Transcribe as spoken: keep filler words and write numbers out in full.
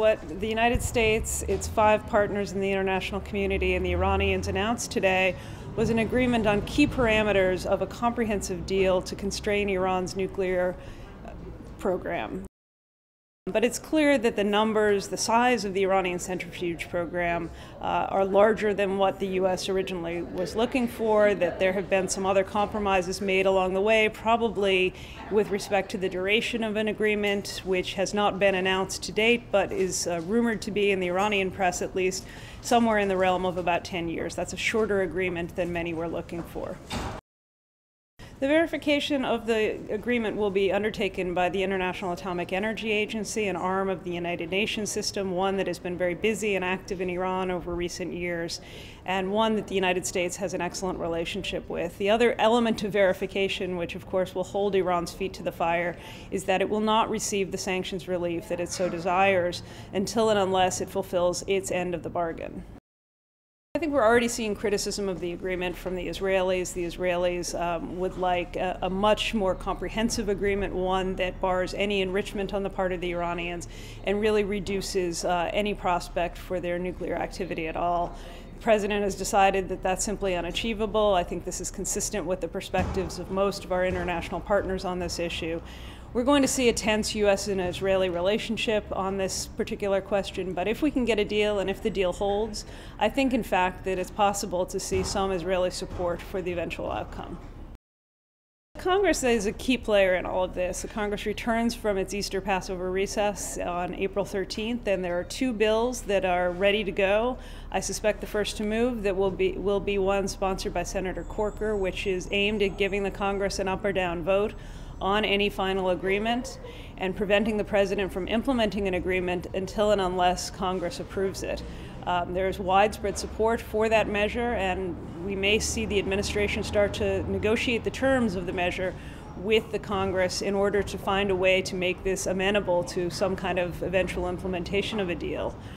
What the United States, its five partners in the international community, and the Iranians announced today was an agreement on key parameters of a comprehensive deal to constrain Iran's nuclear program. But it's clear that the numbers, the size of the Iranian centrifuge program uh, are larger than what the U S originally was looking for, that there have been some other compromises made along the way, probably with respect to the duration of an agreement, which has not been announced to date, but is uh, rumored to be, in the Iranian press at least, somewhere in the realm of about ten years. That's a shorter agreement than many were looking for. The verification of the agreement will be undertaken by the International Atomic Energy Agency, an arm of the United Nations system, one that has been very busy and active in Iran over recent years, and one that the United States has an excellent relationship with. The other element of verification, which of course will hold Iran's feet to the fire, is that it will not receive the sanctions relief that it so desires until and unless it fulfills its end of the bargain. I think we're already seeing criticism of the agreement from the Israelis. The Israelis um, would like a, a much more comprehensive agreement, one that bars any enrichment on the part of the Iranians and really reduces uh, any prospect for their nuclear activity at all. The President has decided that that's simply unachievable. I think this is consistent with the perspectives of most of our international partners on this issue. We're going to see a tense U S and Israeli relationship on this particular question, but if we can get a deal and if the deal holds, I think in fact that it's possible to see some Israeli support for the eventual outcome. Congress is a key player in all of this. The Congress returns from its Easter Passover recess on April thirteenth, and there are two bills that are ready to go. I suspect the first to move that will be will be one sponsored by Senator Corker, which is aimed at giving the Congress an up or down vote on any final agreement and preventing the President from implementing an agreement until and unless Congress approves it. Um, there is widespread support for that measure, and we may see the administration start to negotiate the terms of the measure with the Congress in order to find a way to make this amenable to some kind of eventual implementation of a deal.